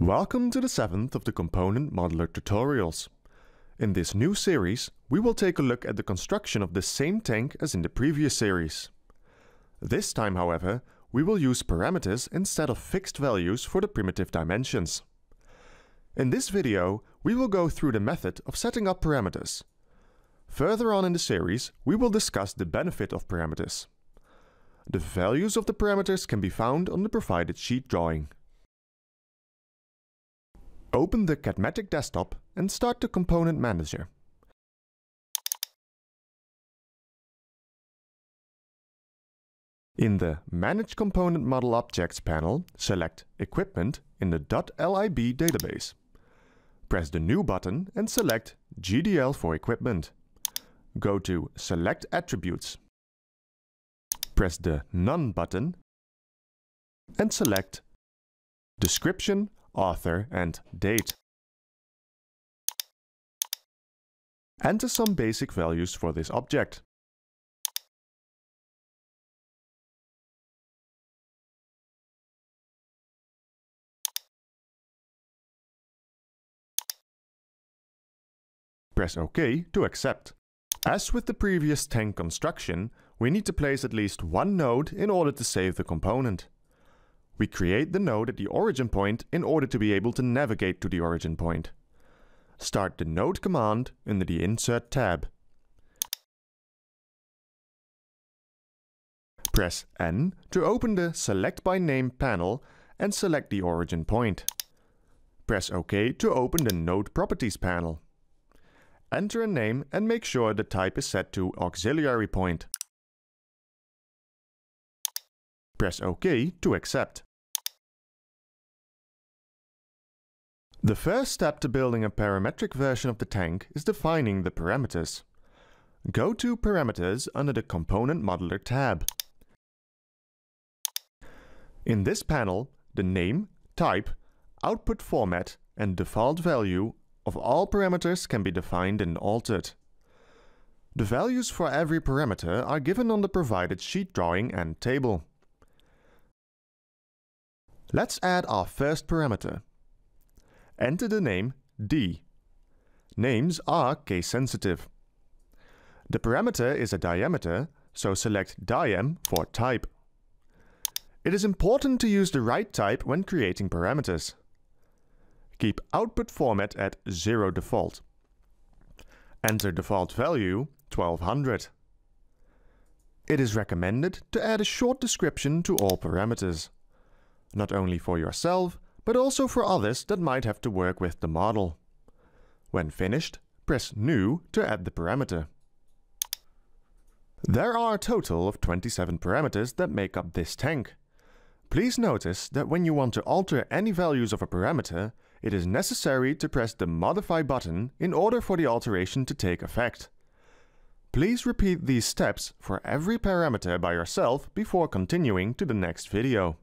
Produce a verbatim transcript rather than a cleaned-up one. Welcome to the seventh of the Component Modeller Tutorials. In this new series, we will take a look at the construction of the same tank as in the previous series. This time, however, we will use parameters instead of fixed values for the primitive dimensions. In this video, we will go through the method of setting up parameters. Further on in the series, we will discuss the benefit of parameters. The values of the parameters can be found on the provided sheet drawing. Open the CADMATIC desktop and start the Component Manager. In the Manage Component Model Objects panel, select Equipment in the .lib database. Press the New button and select G D L for Equipment. Go to Select Attributes. Press the None button and select Description, Author and Date. Enter some basic values for this object. Press OK to accept. As with the previous tank construction, we need to place at least one node in order to save the component. We create the node at the origin point in order to be able to navigate to the origin point. Start the node command under the Insert tab. Press N to open the Select by Name panel and select the origin point. Press OK to open the Node Properties panel. Enter a name and make sure the type is set to Auxiliary Point. Press OK to accept. The first step to building a parametric version of the tank is defining the parameters. Go to Parameters under the Component Modeller tab. In this panel, the name, type, output format and default value of all parameters can be defined and altered. The values for every parameter are given on the provided sheet drawing and table. Let's add our first parameter. Enter the name D. Names are case sensitive. The parameter is a diameter, so select DiEM for type. It is important to use the right type when creating parameters. Keep output format at zero default. Enter default value twelve hundred. It is recommended to add a short description to all parameters, not only for yourself, but also for others that might have to work with the model. When finished, press New to add the parameter. There are a total of twenty-seven parameters that make up this tank. Please notice that when you want to alter any values of a parameter, it is necessary to press the Modify button in order for the alteration to take effect. Please repeat these steps for every parameter by yourself before continuing to the next video.